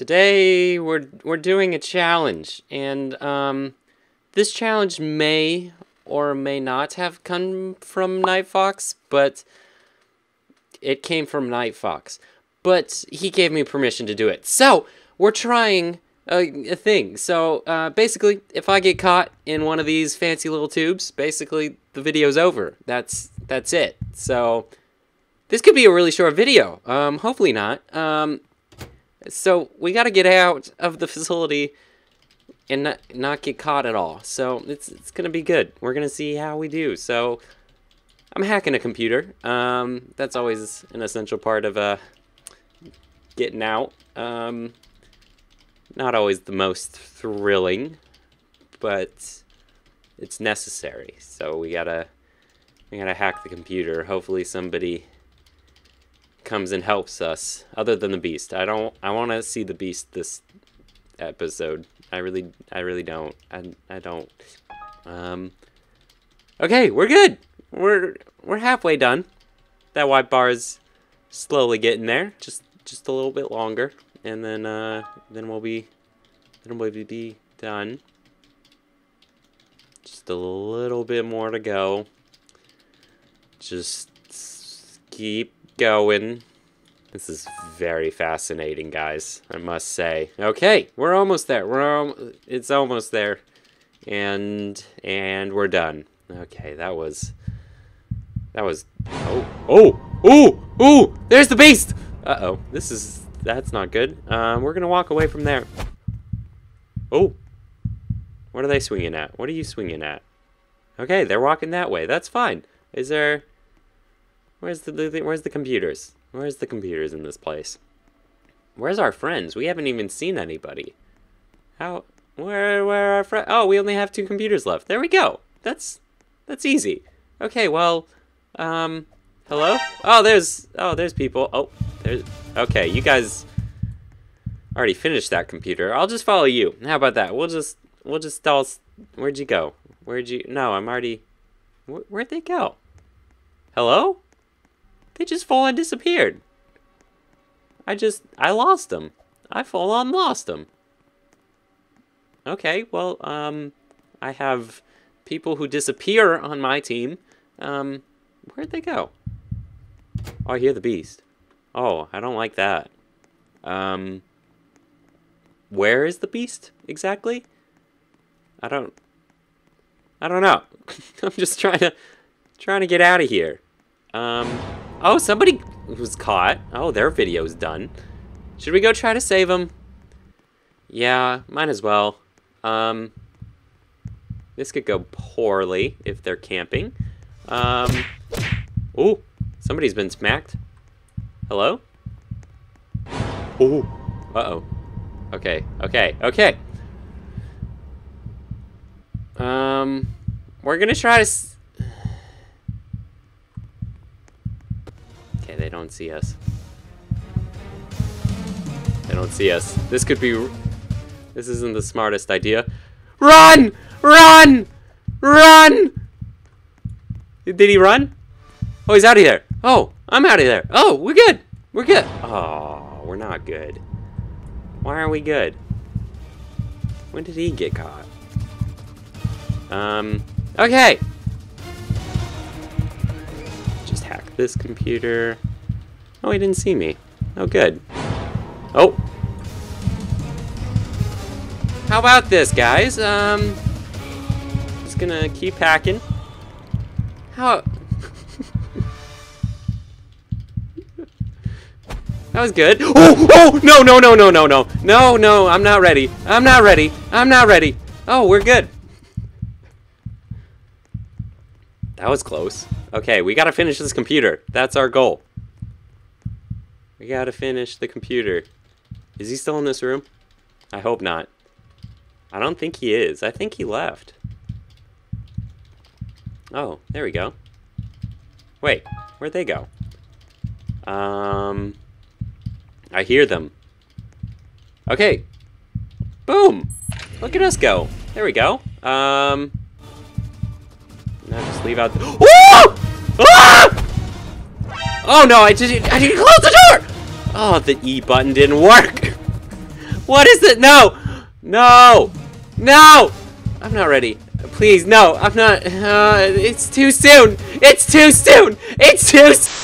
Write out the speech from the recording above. Today we're doing a challenge, and this challenge may or may not have come from Night Fox, but it came from Night Fox. But he gave me permission to do it, so we're trying a thing. So basically, if I get caught in one of these fancy little tubes, basically the video's over. That's it. So this could be a really short video. Hopefully not. So we gotta get out of the facility and not get caught at all. So it's gonna be good. We're gonna see how we do. So I'm hacking a computer. That's always an essential part of getting out. Not always the most thrilling, but it's necessary. So we gotta hack the computer. Hopefully somebody comes and helps us, other than the beast. I want to see the beast this episode. I really don't. I don't. Okay, we're good. We're halfway done. That white bar is slowly getting there. Just a little bit longer, and then we'll be done. Just a little bit more to go. Just keep going. This is very fascinating, guys, I must say. Okay, we're almost there. It's almost there, and we're done. Okay, that was oh, there's the beast. Uh-oh, that's not good. We're gonna walk away from there. Oh, what are they swinging at? What are you swinging at? Okay, they're walking that way. That's fine. Is there? Where's the computers? Where's the computers in this place? Where's our friends? We haven't even seen anybody. Where are our friends? Oh, we only have 2 computers left. There we go. That's easy. Okay, well, hello? Oh, there's people. Oh, there's, okay, you guys already finished that computer. I'll just follow you. How about that? We'll just stall. Where'd you go? No, I'm already, where'd they go? Hello? They just full on disappeared. I lost them. I full on lost them. Okay, well, I have people who disappear on my team. Where'd they go? Oh, I hear the beast. Oh, I don't like that. Where is the beast exactly? I don't know. I'm just trying to get out of here. Oh, somebody was caught. Oh, their video's done. Should we go try to save them? Yeah, might as well. This could go poorly if they're camping. Oh, somebody's been smacked. Hello? Oh, uh-oh. Okay. We're gonna try to... They don't see us. They don't see us. This could be... This isn't the smartest idea. Run! Run! Run! Did he run? Oh, he's out of there. Oh, I'm out of there. Oh, we're good. We're good. Oh, we're not good. Why aren't we good? When did he get caught? Okay. Just hack this computer. Oh, he didn't see me. Oh, good. Oh. How about this, guys? Just gonna keep hacking. How... That was good. Oh! No. No, I'm not ready. Oh, we're good. That was close. Okay, we gotta finish this computer. That's our goal. We gotta finish the computer. Is he still in this room? I hope not. I don't think he is. I think he left. Oh, there we go. Wait, where'd they go? I hear them. Okay. Boom! Look at us go. There we go. Now just leave out the... Oh no, I didn't close the door! Oh, the E button didn't work. What is it? No! No! No! I'm not ready. Please, no, I'm not. It's too soon! It's too soon! It's too soon!